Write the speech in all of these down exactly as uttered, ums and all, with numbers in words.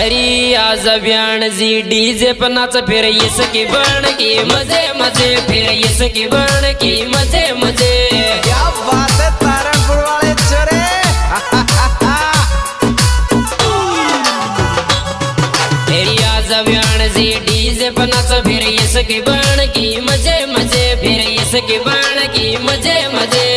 हरी आजब्यान जी DJ पर नाच फिर इसकी बन की मजे मजे फिर इसकी बन की मजे मजे। क्या बात है तारापुर वाले चरे। हरी आजब्यान जी डीजे पर नाच फिर इसकी बन की मजे मजे फिर इसकी बन की मजे मजे।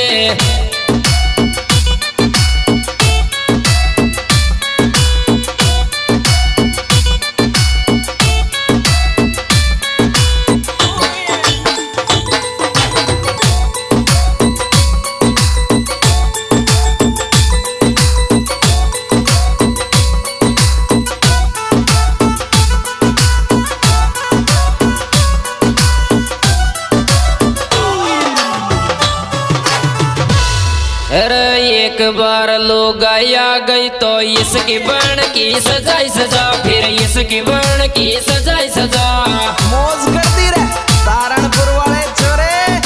अरे एक बार लोग आया गई तो इसकी बन की सजाई सजा फिर इसकी बन की सजाई सजा। मौज करती रे तारणपुर वाले छोरे।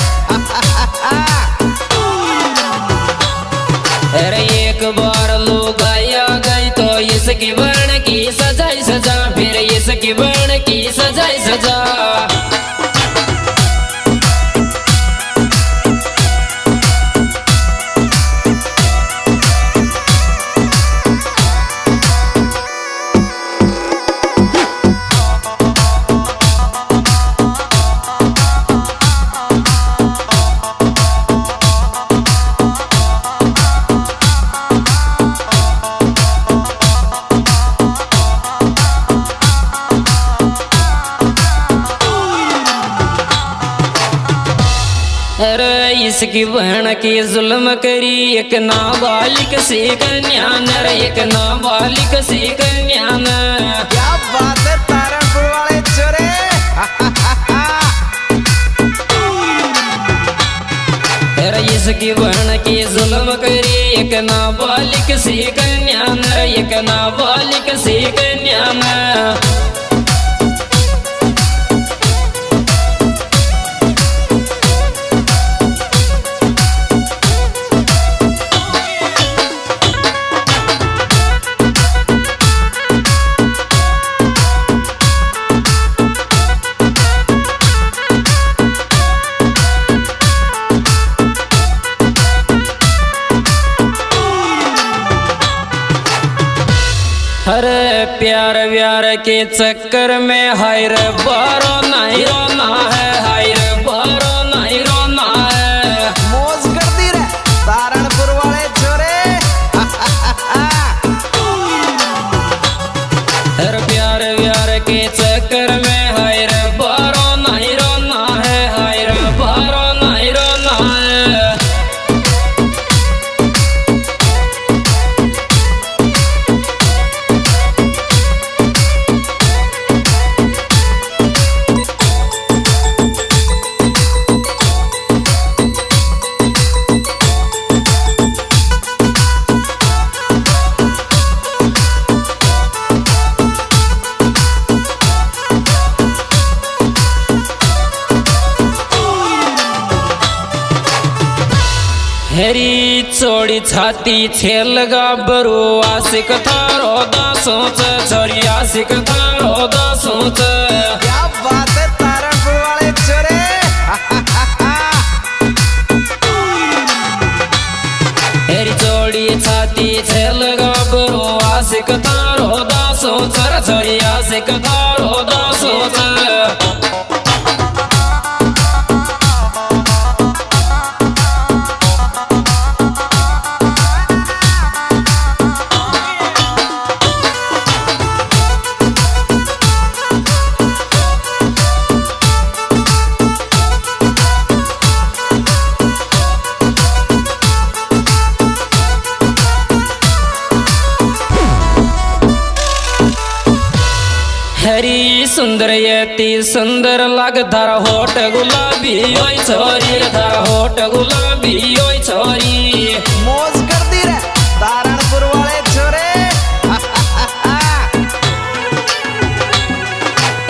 अरे एक बार लोग आया गई तो इसकी बन की सजाई सजा फिर इसकी बन की सजाई सजा। अरे इसकी बहन की जुल्म करी एक नाबालिग से कन्या नर एक नाबालिग से कन्या। क्या बात है तारापुर वाले चोरे। अरे इसकी बहन की जुल्म करी एक नाबालिग से कन्या नर एक नाबालिग से कन्या। अरे प्यार व्यार के चक्कर में हाय रे बारो नहीं रोना है हाय रे बारो नहीं रोना है। मौज करती रे तारणपुर वाले छोरे। अरे प्यार व्यार के चक्कर में हाय रे बारो नहीं रोना है हाय रे बारो नहीं रोना है। हेरी चोड़ी छाती छेल गाबरू आशिक थारो दासोच छोरी आशिक थारो दासोच। क्या बात है तारापुर वाले छोरे। हेरी चोड़ी छाती छेल गाबरू आशिक थारो दासोच छोरी आशिक थारो दासोच। हरी सुंदर यती सुंदर लग धर होट गुलाबी ओय छोरी धर होट गुलाबी ओय छोरी। मौज करती रे तारणपुर वाले छोरे।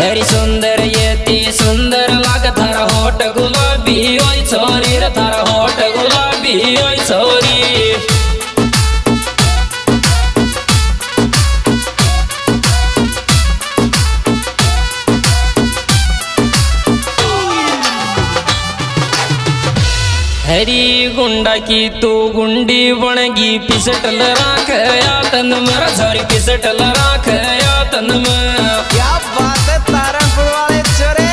हरी सुंदर यती सुंदर लग धर होट गुलाबी ओय छोरी धर होट गुलाबी ओय छोरी। हरी गुंडा की तू गुंडी बनगी पिसटल राख या तन में रजौरी पिसटल राख या तन में। क्या बात है तारापुर वाले चोरे।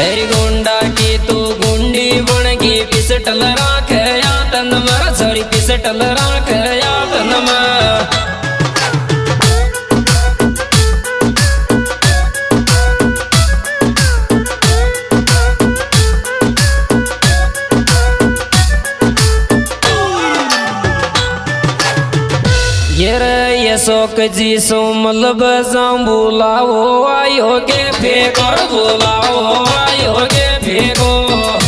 हरी गुंडा की तू गुंडी बनगी पिसटल राख या तन में रजौरी पिसटल राख या तन में। शोक जी सो मलब बुलाओ आयो के फेंको बुलाओ आयो के फेंको।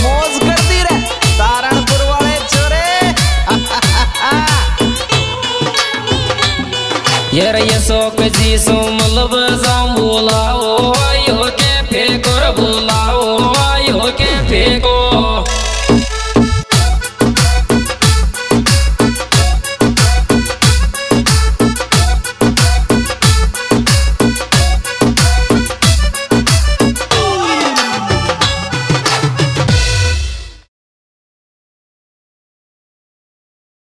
मौज करती रे तारणपुर वाले चोरे। यार ये शोक जी सो मलब जाम